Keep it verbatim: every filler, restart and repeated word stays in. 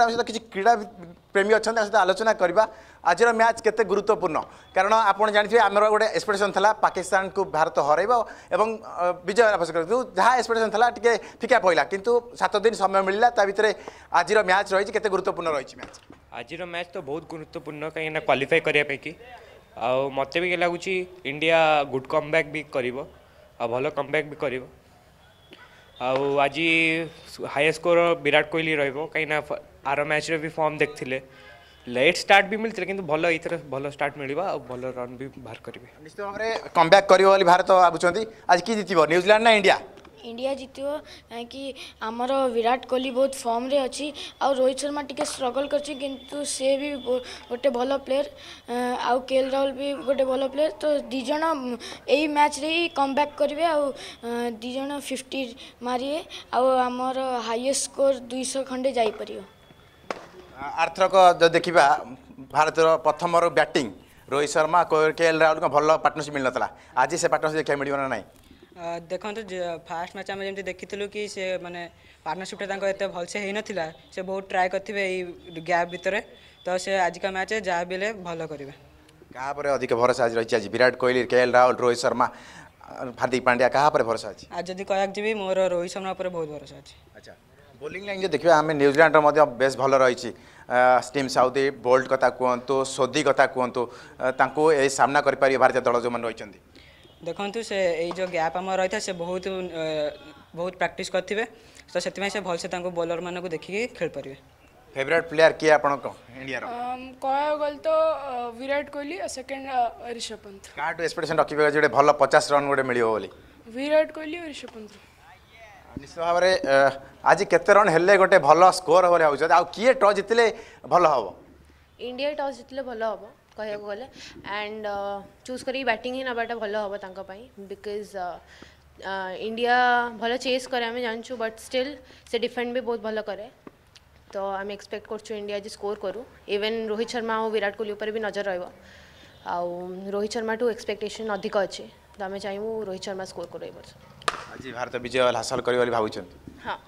किसी क्रीड़ा प्रेमी अच्छा सहित आलोचना करवा आज मैच केते गुरुत्वपूर्ण कारण आप जानते हैं आमर गोटे एक्सपेक्टेशन था पाकिस्तान को भारत हरइबो एवं विजय आवश्यक जहाँ एक्सपेक्टेशन था टे फिका पड़ा किंतु सात दिन समय मिलला ता भितर आज मैच रही केते गुरुत्वपूर्ण रही मैच आज मैच तो बहुत गुरुत्वपूर्ण कहीं क्वालिफाई करने कि मत भी लगुच इंडिया गुड कमबैक भी कर भल कमबैक भी कर आज हाईएस्ट स्कोर विराट कोहली रहिबो कहीं आर मैच रे भी फॉर्म देखथिले लेट स्टार्ट भी मिलते किंतु भल इतर भल स्टार्ट मिलवा भल रन भी बाहर करेंगे निश्चित भाव में कमबैक करिबो वाली भारत आबुचंदी आज की जीतिबो न्यूजीलैंड ना इंडिया इंडिया जीतिबो कि आमर विराट कोहली बहुत फॉर्म रे अछि आ रोहित शर्मा टिके स्ट्रगल करछि किंतु से भी गोटे भल प्लेयर आ केएल राहुल भी गोटे भल प्लेयर तो दी जण एई मैच रे कमबैक करिवे आ दी जण पचास मारिए आ आमर हाईएस्ट स्कोर दो सौ खंडे जाई परियो आर्थरक जो देखा भारत प्रथम बैटिंग रोहित शर्मा केएल राहुल भल पार्टनरशिप मिल ना आज से पार्टनरशिप देखा मिल ना देखो फास्ट मैच आम जमी देखी कि से मैंने पार्टनरशिपटा भलसे हो नाला से बहुत ट्राए करेंगे ये गैप भितर तो से आज का मैच जहाँ भी हेल्ले भल करेंगे क्या अधिक भरोसा आज रही आज विराट कोहली केएल राहुल रोहित शर्मा हार्दिक पांड्या क्या भरोसा अच्छे आज जब कह जी मोर रोहित शर्मा बहुत भरोसा अच्छे अच्छा बोलिंग लाइन जो देखा आम न्यूजीलैंड बेस भल रही स्टीम साउदी बोल्ट कथा कहतु सोदी कथा कहतु तांको ए सामना कर पारे भारतीय दल जो मैंने रही देखु से ये गैप आम रही था से बहुत बहुत प्रैक्टिस करेंगे तो से भलसे बॉलर मानक देखिए खेल पारे फेवरेट प्लेयर किए आप इंडिया कहू गल तो विराट कोहली सेकेंड ऋषभ पंत क्या एक्सपेक्टेशन रखे जो भल पचास रन गोटे मिले विराट कोहली और ऋषभ पंत निश्चित भाव में आज केते रन हेल्ले गोटे भल स्कोर हम भाव आ किए टॉस जीतले भल हम इंडिया टॉस जीतले भल हम कह गले एंड चूज कर बैटिंग ही नाबाटा भल हम तक बिकज इंडिया भल चेस करे आम जानचु बट स्टिल से डिफेंड भी बहुत भल करे तो आम एक्सपेक्ट कर इंडिया आज स्कोर करूँ इवेन रोहित शर्मा और विराट कोहली उपर भी नजर रही रोहित शर्मा टू एक्सपेक्टेशन अधिक अच्छे तो आम चाहिए रोहित शर्मा स्कोर कर आज भारत विजय हासिल करबा भाई हाँ।